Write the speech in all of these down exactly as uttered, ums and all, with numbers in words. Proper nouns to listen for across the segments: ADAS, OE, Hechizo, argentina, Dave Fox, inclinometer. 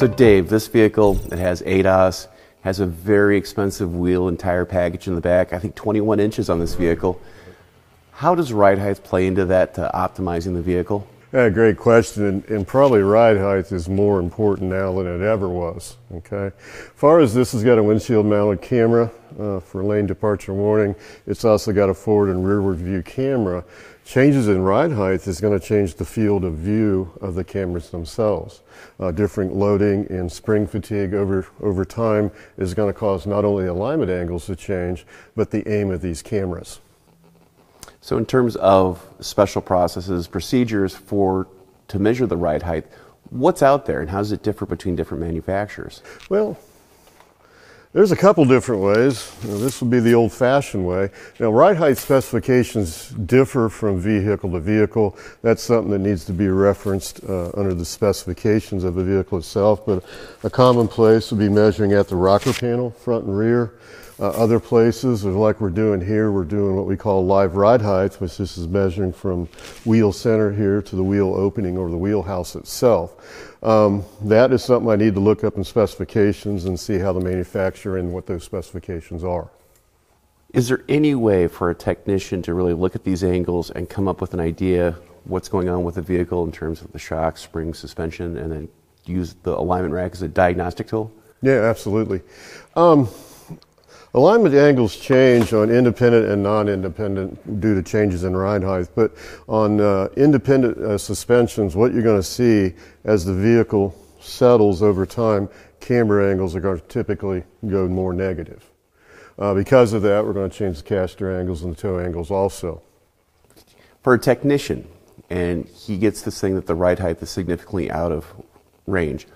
So Dave, this vehicle, it has A D A S, has a very expensive wheel and tire package in the back. I think twenty-one inches on this vehicle. How does ride height play into that to optimizing the vehicle? Yeah, great question, and, and probably ride height is more important now than it ever was, okay? As far as this has got a windshield mounted camera uh, for lane departure warning, it's also got a forward and rearward view camera. Changes in ride height is going to change the field of view of the cameras themselves. Uh, different loading and spring fatigue over, over time is going to cause not only alignment angles to change, but the aim of these cameras. So in terms of special processes, procedures for to measure the ride height, what's out there and how does it differ between different manufacturers? Well, there's a couple different ways. Now, this would be the old-fashioned way. Now, ride height specifications differ from vehicle to vehicle. That's something that needs to be referenced uh, under the specifications of the vehicle itself, but a common place would be measuring at the rocker panel, front and rear. Uh, other places, like we're doing here, we're doing what we call live ride heights, which this is measuring from wheel center here to the wheel opening or the wheel house itself. Um, that is something I need to look up in specifications and see how the manufacturer and what those specifications are. Is there any way for a technician to really look at these angles and come up with an idea what's going on with the vehicle in terms of the shock, spring, suspension, and then use the alignment rack as a diagnostic tool? Yeah, absolutely. Um, Alignment angles change on independent and non-independent due to changes in ride height, but on uh, independent uh, suspensions, what you're going to see as the vehicle settles over time, camber angles are going to typically go more negative. Uh, because of that, we're going to change the caster angles and the toe angles also. For a technician, and he gets this thing that the ride height is significantly out of range,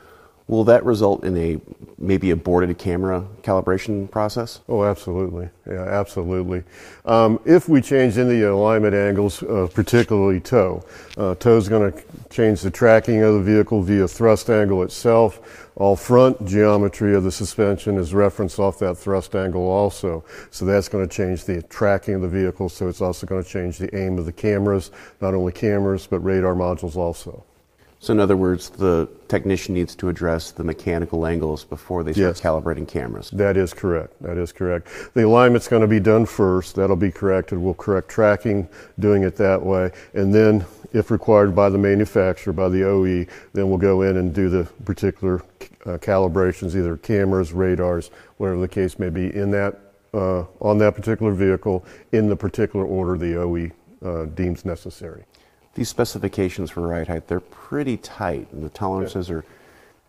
will that result in a maybe aborted camera calibration process? Oh, absolutely. Yeah, absolutely. Um, if we change in the alignment angles, uh, particularly toe, uh, toe's going to change the tracking of the vehicle via thrust angle itself. All front geometry of the suspension is referenced off that thrust angle also. So that's going to change the tracking of the vehicle. So it's also going to change the aim of the cameras, not only cameras, but radar modules also. So in other words, the technician needs to address the mechanical angles before they start yes. calibrating cameras. That is correct. That is correct. The alignment's going to be done first. That'll be corrected. We'll correct tracking, doing it that way. And then, if required by the manufacturer, by the O E, then we'll go in and do the particular uh, calibrations, either cameras, radars, whatever the case may be, in that, uh, on that particular vehicle, in the particular order the O E uh, deems necessary. These specifications for ride height, they're pretty tight, and the tolerances are...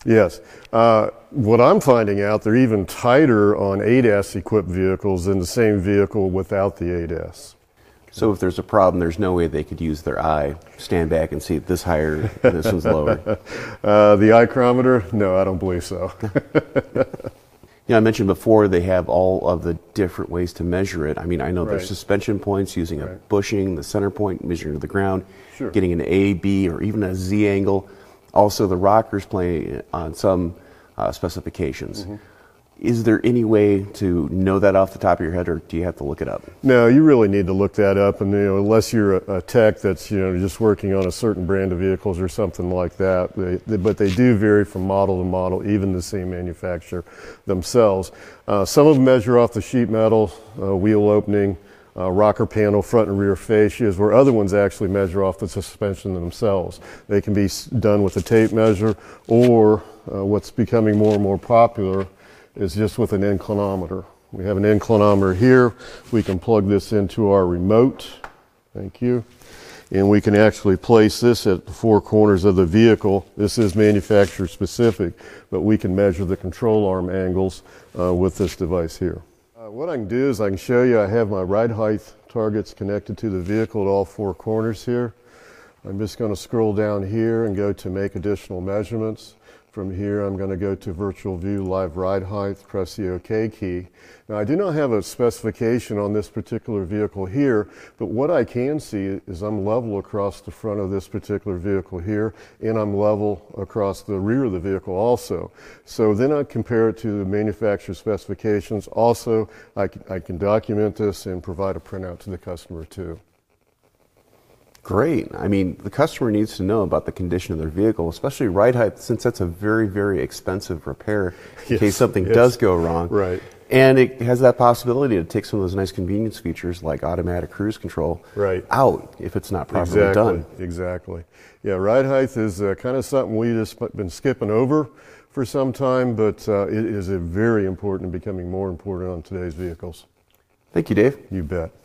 Yes. Uh, what I'm finding out, they're even tighter on A D A S-equipped vehicles than the same vehicle without the A D A S. So if there's a problem, there's no way they could use their eye, stand back and see this higher, this one's lower. Uh, the eye chronometer? No, I don't believe so. You know, I mentioned before they have all of the different ways to measure it. I mean, I know right. there's suspension points using right. a bushing, the center point, measuring to the ground, sure. getting an A, B, or even a Z angle. Also, the rockers play on some uh, specifications. Mm-hmm. Is there any way to know that off the top of your head, or do you have to look it up? No, you really need to look that up, and you know, unless you're a, a tech that's you know just working on a certain brand of vehicles or something like that. They, they, but they do vary from model to model, even the same manufacturer themselves. Uh, some of them measure off the sheet metal, uh, wheel opening, uh, rocker panel, front and rear fascias, where other ones actually measure off the suspension themselves. They can be done with a tape measure, or uh, what's becoming more and more popular is just with an inclinometer. We have an inclinometer here. We can plug this into our remote. Thank you. And we can actually place this at the four corners of the vehicle. This is manufacturer specific, but we can measure the control arm angles uh, with this device here. Uh, what I can do is I can show you I have my ride height targets connected to the vehicle at all four corners here. I'm just going to scroll down here and go to make additional measurements. From here, I'm going to go to virtual view, live ride height, press the OK key. Now, I do not have a specification on this particular vehicle here, but what I can see is I'm level across the front of this particular vehicle here, and I'm level across the rear of the vehicle also. So then I compare it to the manufacturer's specifications. Also, I can, I can document this and provide a printout to the customer too. Great. I mean, the customer needs to know about the condition of their vehicle, especially ride height, since that's a very, very expensive repair in yes, case something yes. does go wrong. Right. And it has that possibility to take some of those nice convenience features like automatic cruise control right. out if it's not properly exactly. done. Exactly. Yeah, ride height is uh, kind of something we've just been skipping over for some time, but uh, it is a very important and becoming more important on today's vehicles. Thank you, Dave. You bet.